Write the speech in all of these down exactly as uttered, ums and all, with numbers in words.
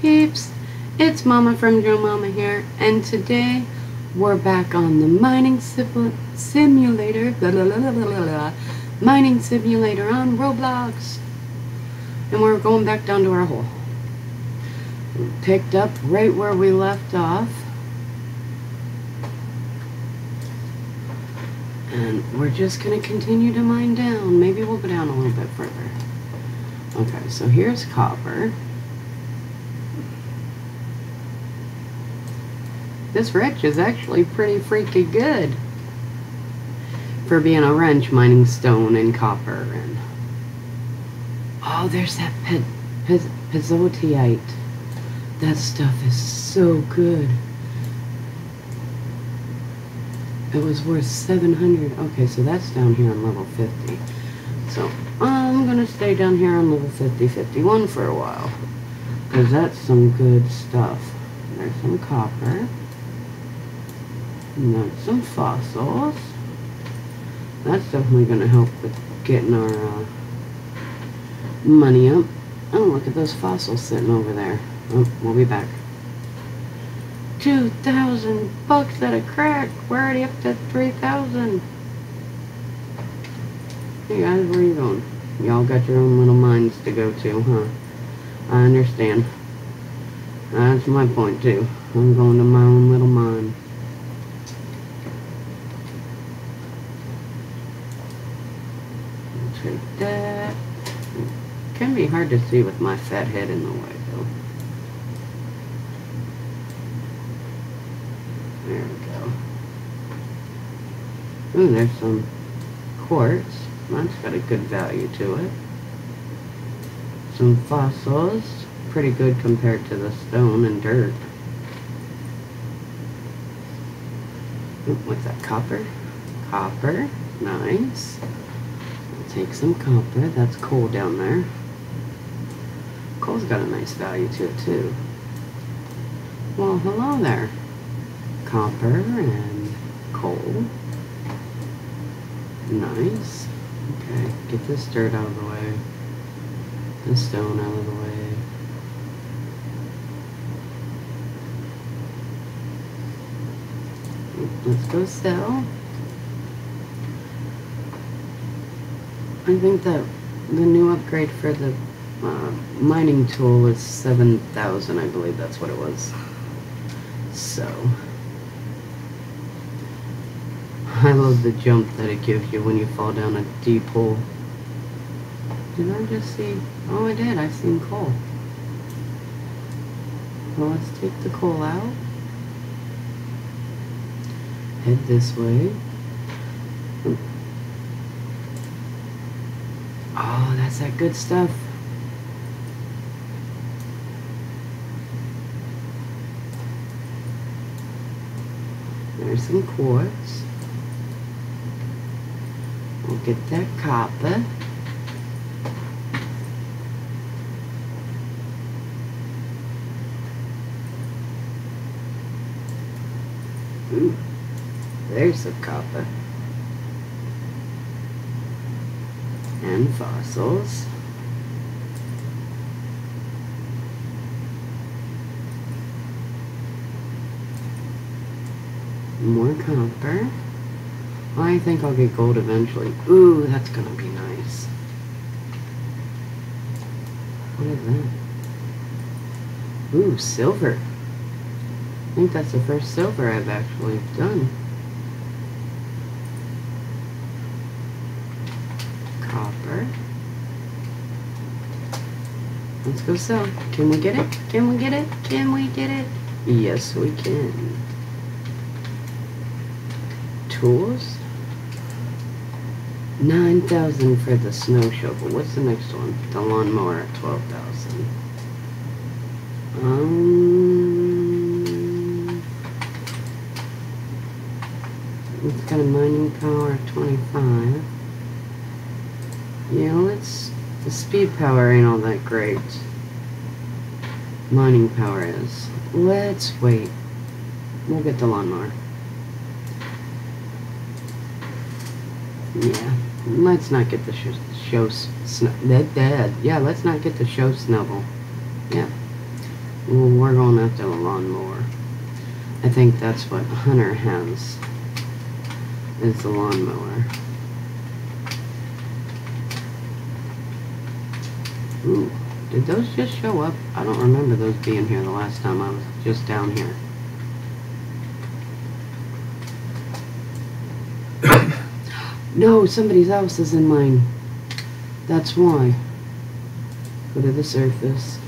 peeps, it's Mama from Joe Mama here, and today we're back on the mining simulator, blah, blah, blah, blah, blah, blah, mining simulator on Roblox, and we're going back down to our hole. We picked up right where we left off, and we're just going to continue to mine down. Maybe we'll go down a little bit further. Okay, so here's copper. This wrench is actually pretty freaking good for being a wrench mining stone and copper. And oh, there's that pe pe pezoteite. That stuff is so good. It was worth seven hundred. Okay, so that's down here on level fifty. So I'm going to stay down here on level fifty, fifty-one for a while, because that's some good stuff. There's some copper. And that's some fossils. That's definitely going to help with getting our uh, money up. Oh, look at those fossils sitting over there. Oh, we'll be back. two thousand bucks at a crack. We're already up to three thousand. Hey guys, where are you going? Y'all got your own little mines to go to, huh? I understand. That's my point too. I'm going to my own little mine. I'll take that. It can be hard to see with my fat head in the way. There we go. Ooh, there's some quartz. That's got a good value to it. Some fossils. Pretty good compared to the stone and dirt. Ooh, what's that? Copper? Copper. Nice. I'll take some copper. That's coal down there. Coal's got a nice value to it, too. Well, hello there. Copper and coal. Nice. Okay, get this dirt out of the way. This stone out of the way. Let's go sell. I think that the new upgrade for the uh, mining tool is seven thousand. I believe that's what it was. So I love the jump that it gives you when you fall down a deep hole. Did I just see? Oh, I did. I seen coal. Well, let's take the coal out. Head this way. Oh, that's that good stuff. There's some quartz. We'll get that copper. Ooh, there's some copper. And fossils. More copper. I think I'll get gold eventually. Ooh, that's gonna be nice. What is that? Ooh, silver. I think that's the first silver I've actually done. Copper. Let's go sell. Can we get it? Can we get it? Can we get it? Yes, we can. Tools. nine thousand for the snow shovel. What's the next one? The lawnmower at twelve thousand. Um, it's got a mining power of twenty-five. Yeah, let's. The speed power ain't all that great. Mining power is. Let's wait. We'll get the lawnmower. Yeah, let's not get the show, show snubble. Yeah, let's not get the show snubble. Yeah, Well, we're going after the lawnmower. I think that's what Hunter has, is the lawnmower. Ooh, did those just show up? I don't remember those being here the last time I was just down here. No, somebody's house is in mine. That's why. Go to the surface.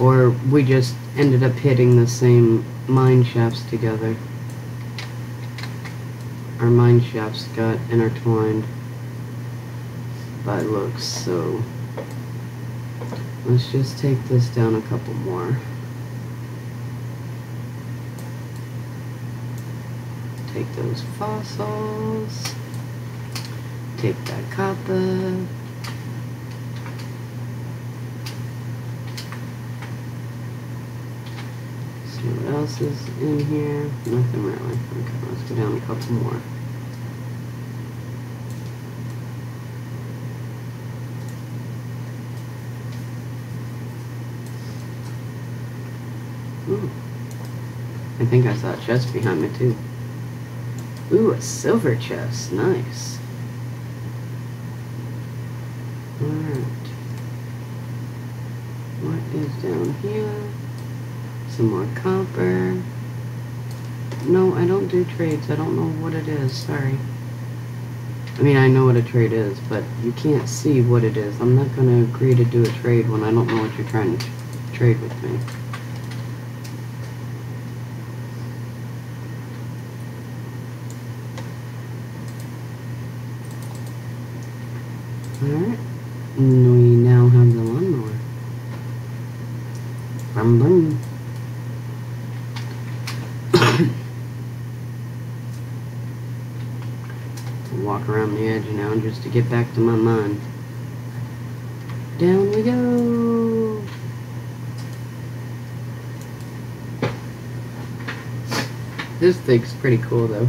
Or we just ended up hitting the same mine shafts together. Our mine shafts got intertwined by looks, so let's just take this down a couple more. Take those fossils, take that copper. What else is in here? Nothing really. Okay, let's go down a couple more. Ooh. I think I saw a chest behind me too. Ooh, a silver chest. Nice. Alright. What is down here? Some more copper. No, I don't do trades. I don't know what it is. Sorry. I mean, I know what a trade is, but you can't see what it is. I'm not going to agree to do a trade when I don't know what you're trying to trade with me. Alright. We now have the lawnmower. Bum bum. Walk around the edge now just to get back to my mind. Down we go. This thing's pretty cool though.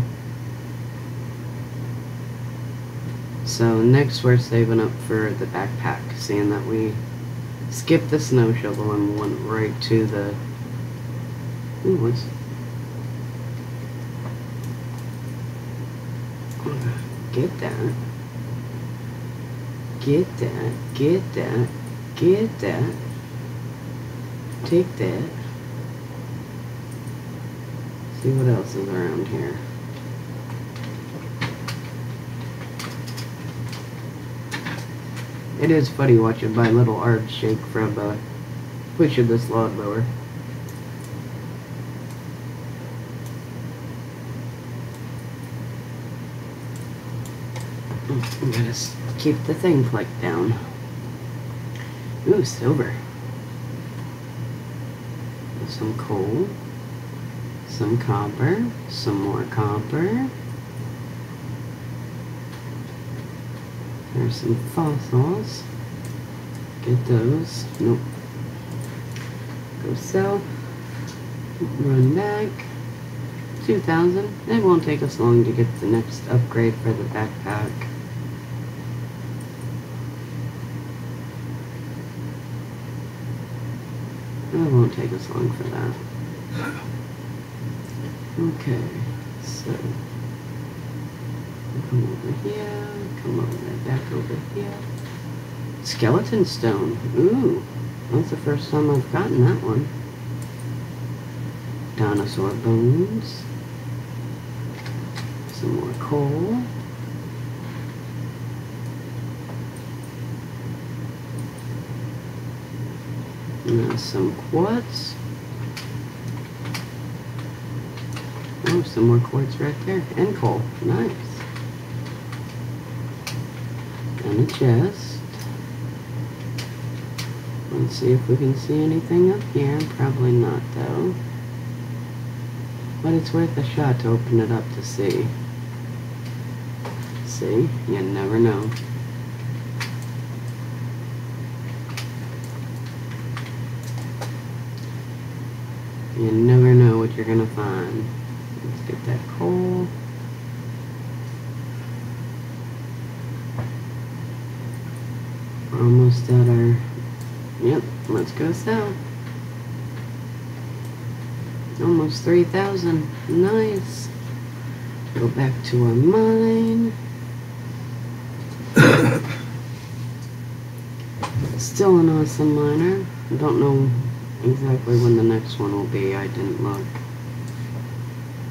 So next we're saving up for the backpack, seeing that we skipped the snow shovel and went right to the ooh, what's Get that. Get that. Get that. Get that. Take that. See what else is around here. It is funny watching my little arms shake from uh, pushing this lawnmower. I'm gonna keep the thing flicked down. Ooh, silver. Some coal. Some copper. Some more copper. There's some fossils. Get those. Nope. Go south. Run back. two thousand. It won't take us long to get the next upgrade for the backpack. It won't take us long for that. Okay, so come over here, come over back over here. Skeleton stone. Ooh, that's the first time I've gotten that one. Dinosaur bones. Some more coal. Now some quartz. Oh, some more quartz right there. And coal. Nice. And a chest. Let's see if we can see anything up here. Probably not, though. But it's worth a shot to open it up to see. See? You never know. You never know what you're gonna find. Let's get that coal. We're almost at our... Yep, Let's go south. Almost three thousand. Nice. Go back to our mine. Still an awesome miner. I don't know exactly when the next one will be. I didn't look.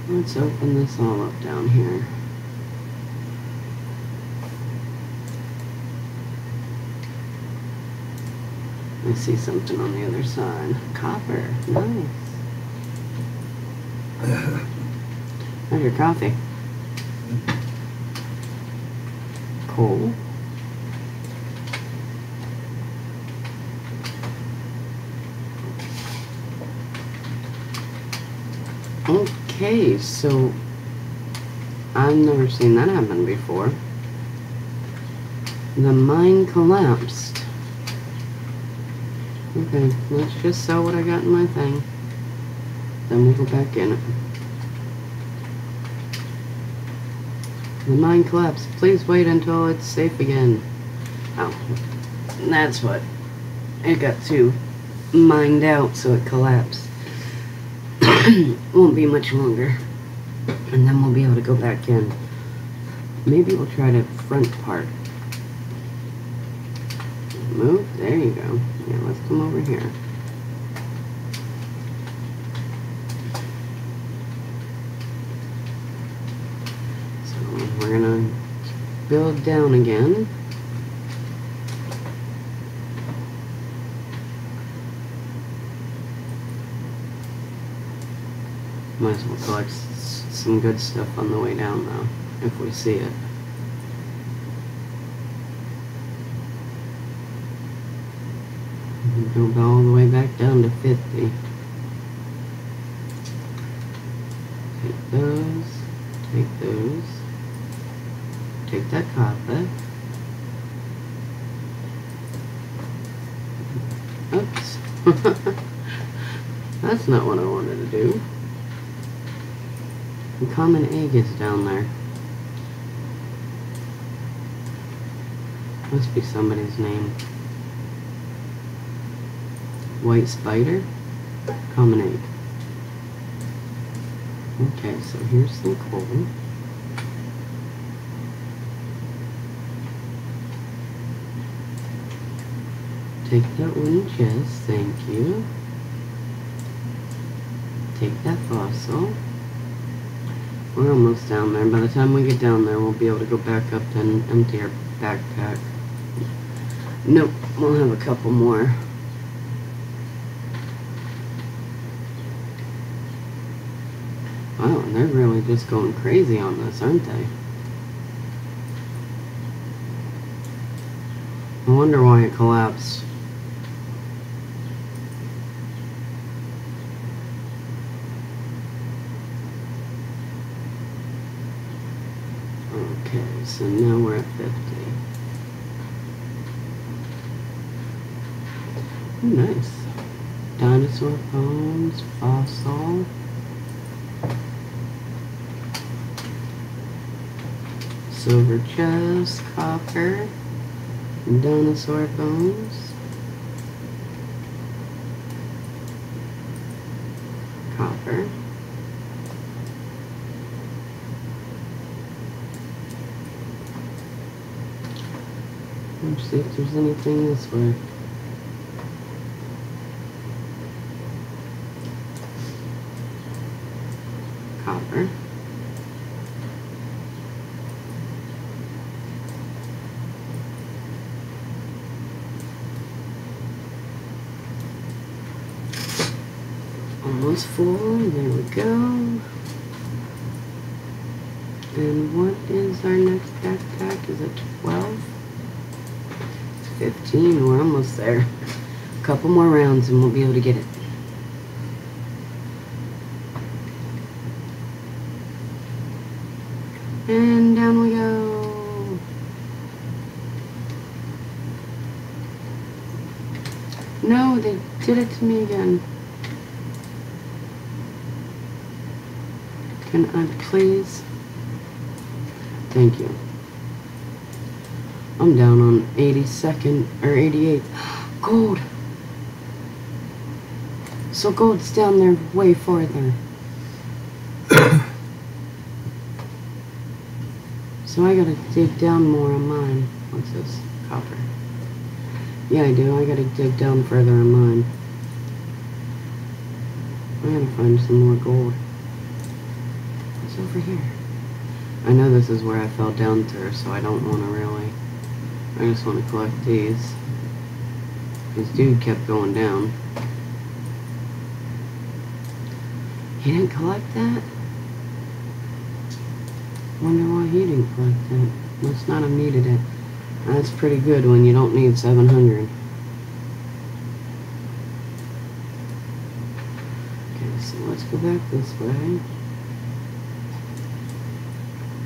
Let's open this all up down here. I see something on the other side. Copper. Nice. Oh, your coffee. Coal. Okay, so I've never seen that happen before. The mine collapsed. Okay, let's just sell what I got in my thing. Then we'll go back in it. The mine collapsed. Please wait until it's safe again. Oh, that's what. It got too mined out, so it collapsed. Won't be much longer, and then we'll be able to go back in. Maybe we'll try the front part. Move, there you go. Yeah, let's come over here. So we're gonna build down again. Might as well collect some good stuff on the way down, though, if we see it. We'll go all the way back down to fifty. Take those, take those, take that copper. Oops. That's not what I wanted to do. The common egg is down there. Must be somebody's name. White spider, common egg. Okay, so here's some coal. Take that wooden chest, thank you. Take that fossil. We're almost down there. By the time we get down there, we'll be able to go back up and empty our backpack. Nope, we'll have a couple more. Wow, and they're really just going crazy on this, aren't they? I wonder why it collapsed. So now we're at fifty. Ooh, nice. Dinosaur bones, fossil. Silver chest, copper, dinosaur bones. Copper. Let's see if there's anything this way. Copper. Almost full. There we go. And what is our next backpack? Is it twelve? fifteen, we're almost there. A couple more rounds and we'll be able to get it. And down we go. No, they did it to me again. Can I please? Thank you. I'm down on eighty-second or eighty-eighth. Gold. So gold's down there way farther. So I gotta dig down more on mine. What's this? Copper. Yeah, I do. I gotta dig down further on mine. I gotta find some more gold. What's over here? I know this is where I fell down through, so I don't want to really. I just want to collect these. This dude kept going down. He didn't collect that? Wonder why he didn't collect that. Must not have needed it. That's pretty good when you don't need seven hundred. Okay, so let's go back this way.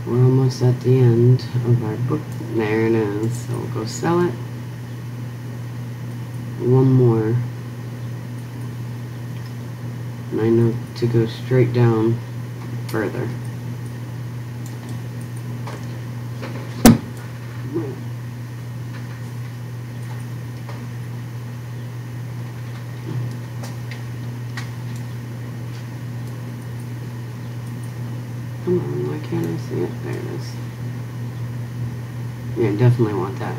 We're almost at the end of our book. There it is. So we'll go sell it. One more. And I know to go straight down further. Come on, why can't I see it? There it is. Yeah, I definitely want that.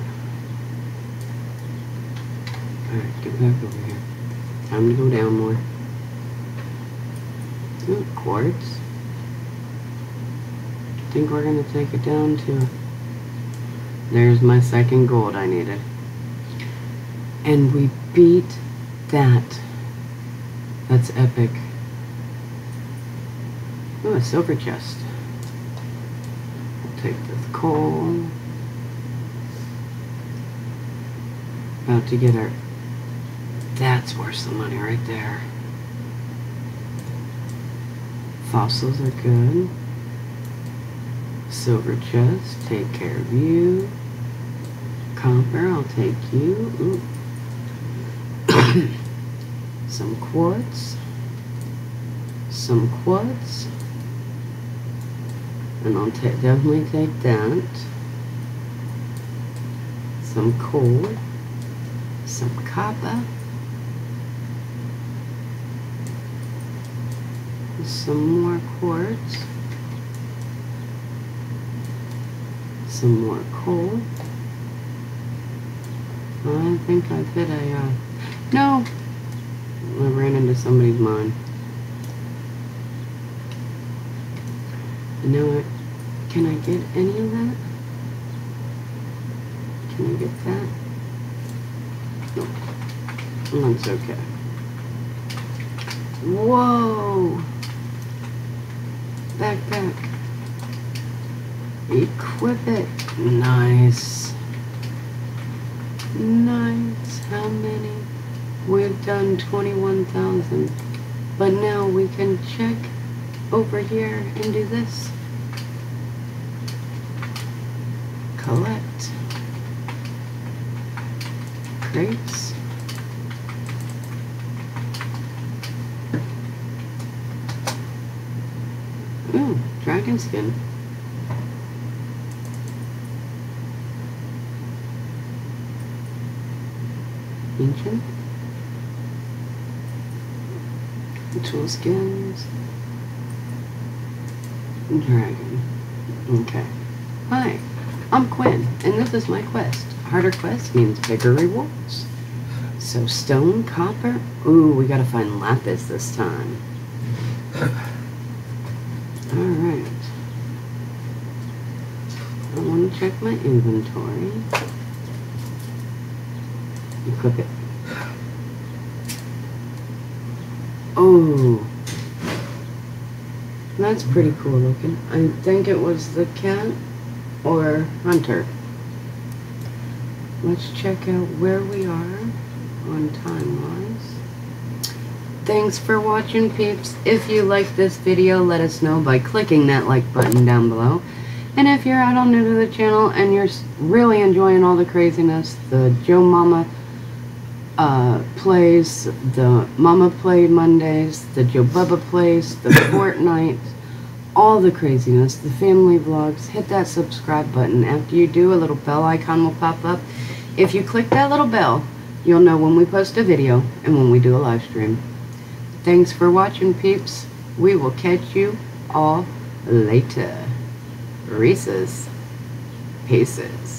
Alright, get back over here. Time to go down more. Ooh, quartz. I think we're gonna take it down to... There's my second gold I needed. And we beat that. That's epic. Ooh, a silver chest. We'll take this coal. About to get our... That's worth some money right there. Fossils are good. Silver chest, take care of you. Copper, I'll take you. Some quartz. Some quartz. And I'll ta definitely take that. Some coal. Some copper. Some more quartz. Some more coal. I think I've hit a, uh... No! I ran into somebody's mine. You know what? Can I get any of that? Can I get that? No. That's okay. Whoa! Backpack. Equip it. Nice. Nice. How many? We've done twenty-one thousand. But now we can check over here and do this. Collect. Crates. Ooh, dragon skin. Ancient. Tool skins. Dragon. Okay. Hi, I'm Quinn, and this is my quest. Harder quest means bigger rewards. So stone, copper. Ooh, we gotta find lapis this time. Alright. I want to check my inventory. Equip it. Oh. That's pretty cool looking. I think it was the cat or Hunter. Let's check out where we are on time-wise. Thanks for watching, peeps. If you like this video, let us know by clicking that like button down below. And if you're at all new to the channel and you're really enjoying all the craziness, the Joe Mama uh, Plays, the Mama Play Mondays, the Joe Bubba Plays, the Fortnite, all the craziness, the family vlogs, hit that subscribe button. After you do, a little bell icon will pop up. If you click that little bell, you'll know when we post a video and when we do a live stream. Thanks for watching, peeps. We will catch you all later. Reese's Pieces.